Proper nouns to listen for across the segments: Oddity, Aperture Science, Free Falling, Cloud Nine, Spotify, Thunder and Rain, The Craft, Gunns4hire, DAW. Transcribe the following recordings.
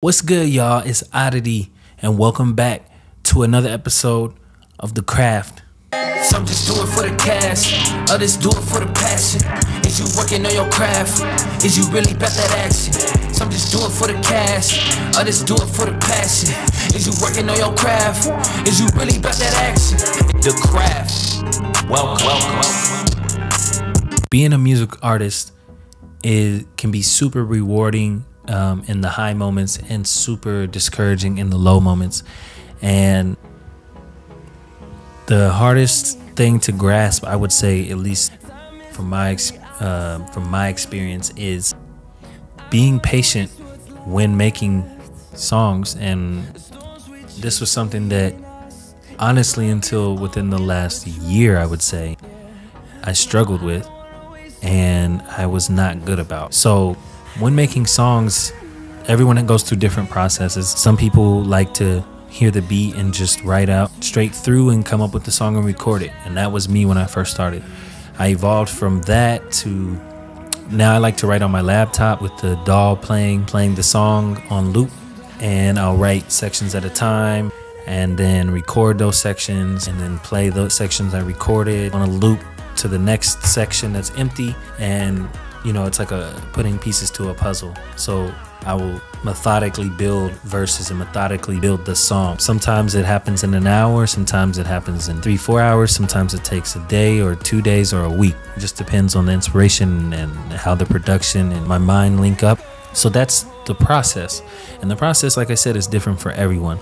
What's good, y'all? It's Oddity, and welcome back to another episode of The Craft. Some just do it for the cash, others do it for the passion. Is you working on your craft? Is you really about that action? Some just do it for the cash, others do it for the passion. Is you working on your craft? Is you really about that action? The Craft. Welcome. Being a music artist can be super rewarding in the high moments and super discouraging in the low moments. And the hardest thing to grasp, I would say, at least from my experience, is being patient when making songs. And this was something that, honestly, until within the last year, I would say, I struggled with and I was not good about. So when making songs, everyone goes through different processes. Some people like to hear the beat and just write out straight through and come up with the song and record it. And that was me when I first started. I evolved from that to now I like to write on my laptop with the DAW playing the song on loop, and I'll write sections at a time and then record those sections and then play those sections I recorded on a loop to the next section that's empty. And you know, it's like putting pieces to a puzzle. So I will methodically build verses and methodically build the song. Sometimes it happens in an hour, sometimes it happens in 3-4 hours, sometimes it takes a day or 2 days or a week. It just depends on the inspiration and how the production and my mind link up. So that's the process. And the process, like I said, is different for everyone.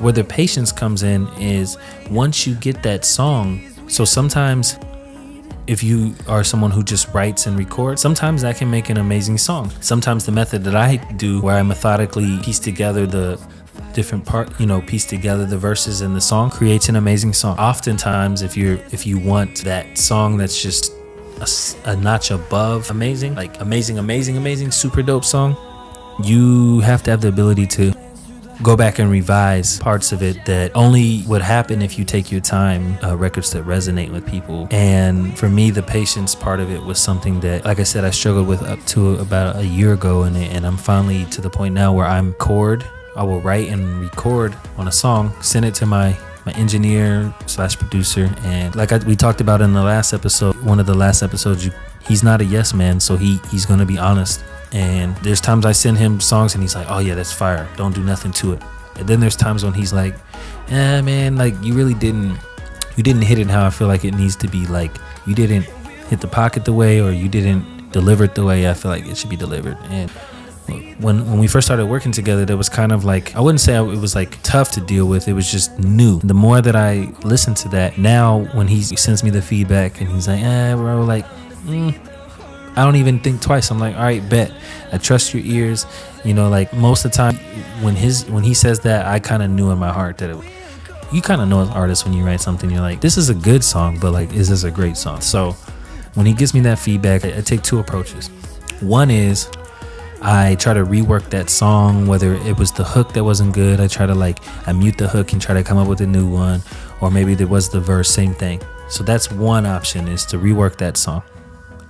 Where the patience comes in is once you get that song. So sometimes, if you are someone who just writes and records, sometimes that can make an amazing song. Sometimes the method that I do, where I methodically piece together the different part, you know, piece together the verses and the song, creates an amazing song. Oftentimes, if you want that song that's just a notch above amazing, like amazing, super dope song, you have to have the ability to go back and revise parts of it that only would happen if you take your time, records that resonate with people. And for me, the patience part of it was something that, like I said, I struggled with up to about a year ago, and I'm finally to the point now where I will write and record on a song, send it to my engineer/producer, and like we talked about in the last episode, one of the last episodes, he's not a yes man, so he's gonna be honest. And there's times I send him songs and he's like, oh yeah, that's fire, don't do nothing to it. And then there's times when he's like, eh man, like you didn't hit it how I feel like it needs to be. Like you didn't hit the pocket the way, or you didn't deliver it the way I feel like it should be delivered. And when we first started working together, that was kind of like, I wouldn't say it was like tough to deal with, it was just new. The more that I listen to that now, when he sends me the feedback and he's like, eh bro, like I don't even think twice. I'm like, all right, bet. I trust your ears. You know, like most of the time when he says that, I kind of knew in my heart that you kind of know as an artist when you write something, you're like, this is a good song, but like, is this a great song? So when he gives me that feedback, I take two approaches. One is I try to rework that song, whether it was the hook that wasn't good. I try to I mute the hook and try to come up with a new one, or maybe there was the verse, same thing. So that's one option, is to rework that song.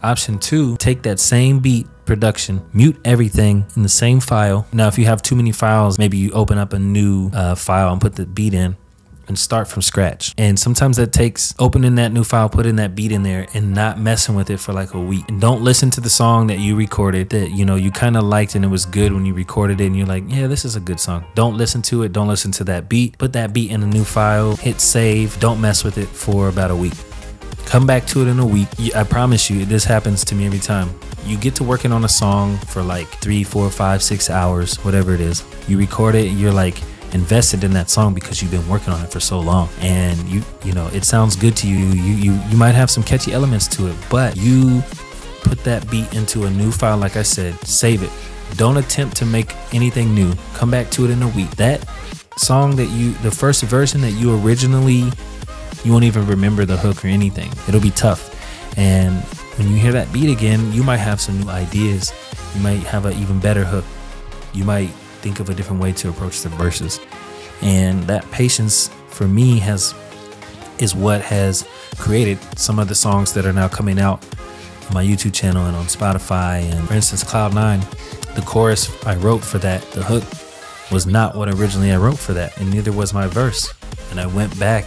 Option two, take that same beat production, mute everything in the same file. Now, if you have too many files, maybe you open up a new file and put the beat in and start from scratch. And sometimes that takes opening that new file, putting that beat in there and not messing with it for like a week. And don't listen to the song that you recorded that, you know, you kind of liked and it was good when you recorded it and you're like, yeah, this is a good song. Don't listen to it. Don't listen to that beat. Put that beat in a new file, hit save. Don't mess with it for about a week. Come back to it in a week. I promise you, this happens to me every time. You get to working on a song for like 3, 4, 5, 6 hours, whatever it is. You record it and you're like invested in that song because you've been working on it for so long. And you know, it sounds good to you. You might have some catchy elements to it, but you put that beat into a new file, like I said, save it. Don't attempt to make anything new. Come back to it in a week. That song that the first version that you originally, you won't even remember the hook or anything. It'll be tough. And when you hear that beat again, you might have some new ideas. You might have an even better hook. You might think of a different way to approach the verses. And that patience for me is what has created some of the songs that are now coming out on my YouTube channel and on Spotify. And for instance, Cloud Nine, the chorus I wrote for that, the hook was not what originally I wrote for that, and neither was my verse. And I went back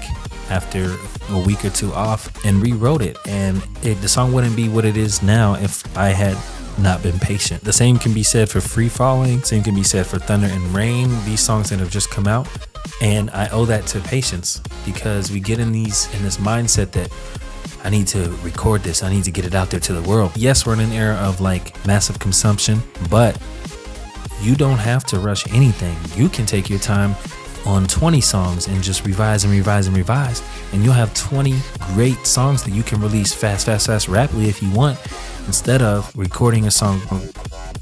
after a week or two off and rewrote it, and the song wouldn't be what it is now if I had not been patient. The same can be said for Free Falling, same can be said for Thunder and Rain, these songs that have just come out. And I owe that to patience, because we get in this mindset that I need to record this, I need to get it out there to the world. Yes, we're in an era of like massive consumption, but you don't have to rush anything. You can take your time on 20 songs and just revise and revise and revise, and you'll have 20 great songs that you can release fast rapidly if you want, instead of recording a song,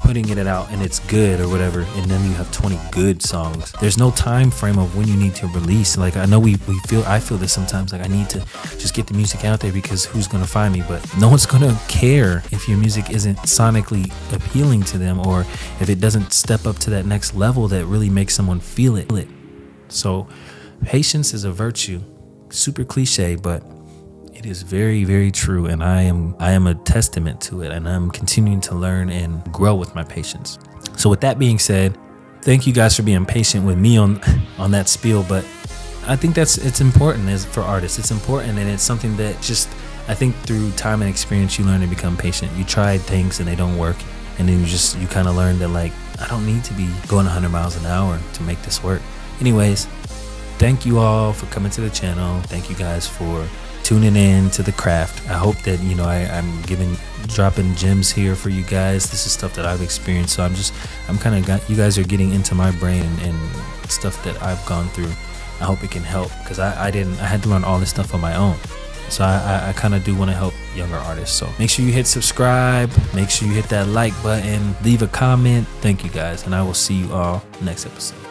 putting it out, and it's good or whatever, and then you have 20 good songs. There's no time frame of when you need to release. Like, I know I feel this sometimes, like I need to just get the music out there because who's gonna find me? But no one's gonna care if your music isn't sonically appealing to them, or if it doesn't step up to that next level that really makes someone feel it. So patience is a virtue. Super cliche, but it is very, very true, and I am a testament to it, and I'm continuing to learn and grow with my patience. So with that being said, thank you guys for being patient with me on that spiel, but I think it's important for artists. It's important, and it's something that just, I think through time and experience, you learn to become patient. You tried things and they don't work, and then you kind of learn that, like, I don't need to be going 100 miles an hour to make this work. Anyways, thank you all for coming to the channel. Thank you guys for tuning in to The Craft. I hope that, you know, I'm dropping gems here for you guys. This is stuff that I've experienced, so I'm kind of you guys are getting into my brain and stuff that I've gone through. I hope it can help, because I had to learn all this stuff on my own. So I kind of do want to help younger artists. So make sure you hit subscribe, make sure you hit that like button, leave a comment. Thank you guys, and I will see you all next episode.